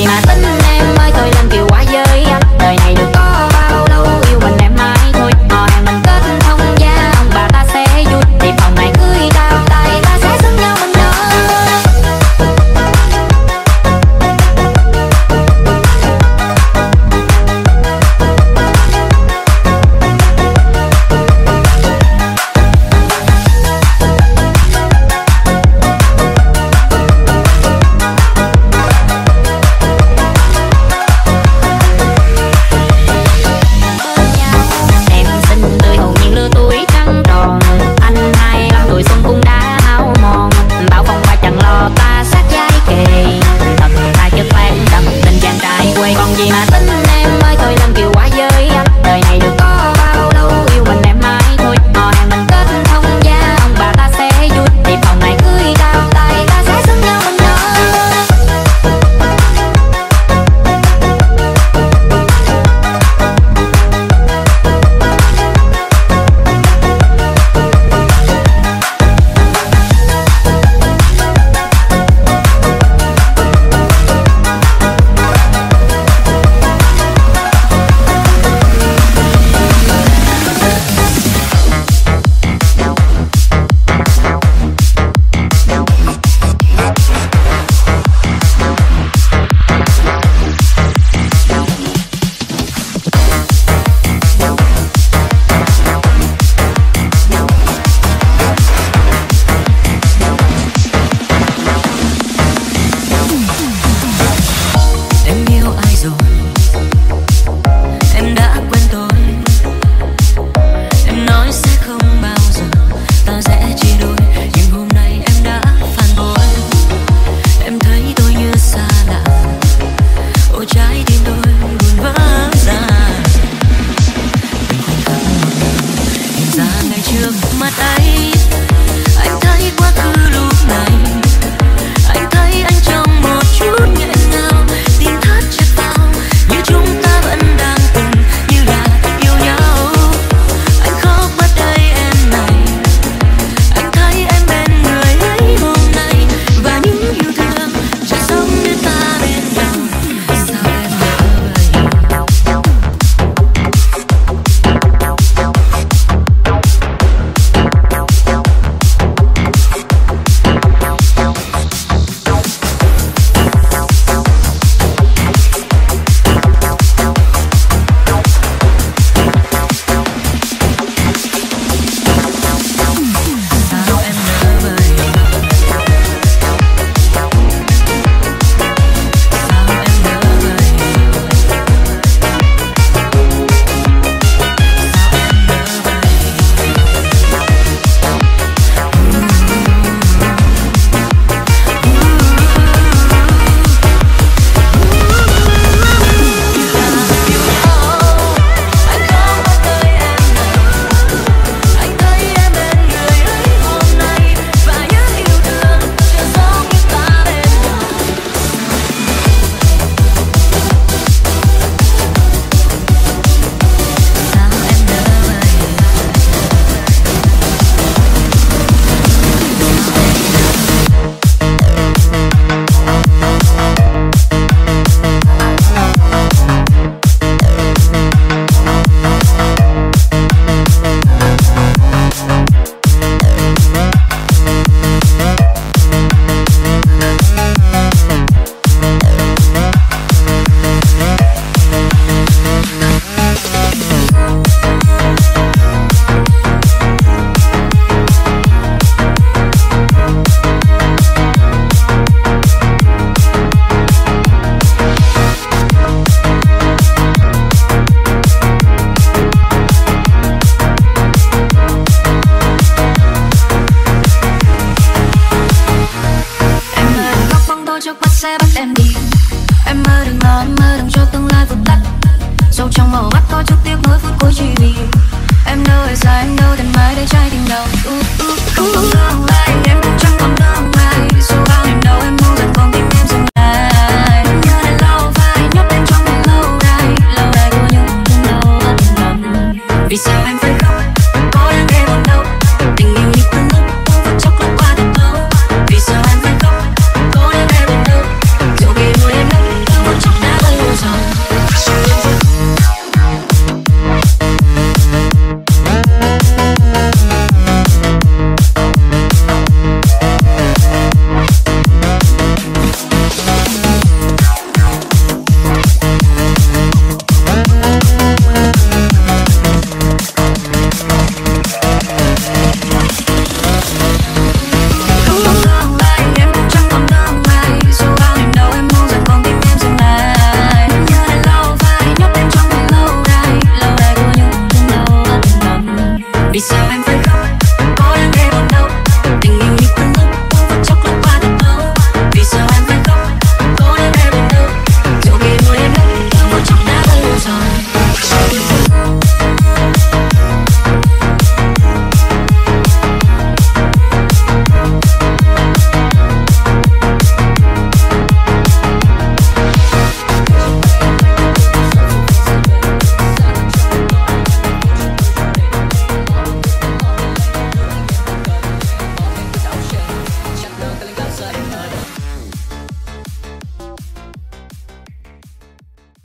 gì mà tính em ơi, tôi nên kiều quá giới âm. Đời này được có bao lâu yêu mình em mãi thôi. Mò hàng mình kết thông gia, ông bà ta sẽ vui. Thì phòng này cưới tao tay ta sẽ xứng nhau mình nữa. Không bao lâu ngày em cũng chẳng còn đâu ngày, dù bao niềm đau em mong rằng còn.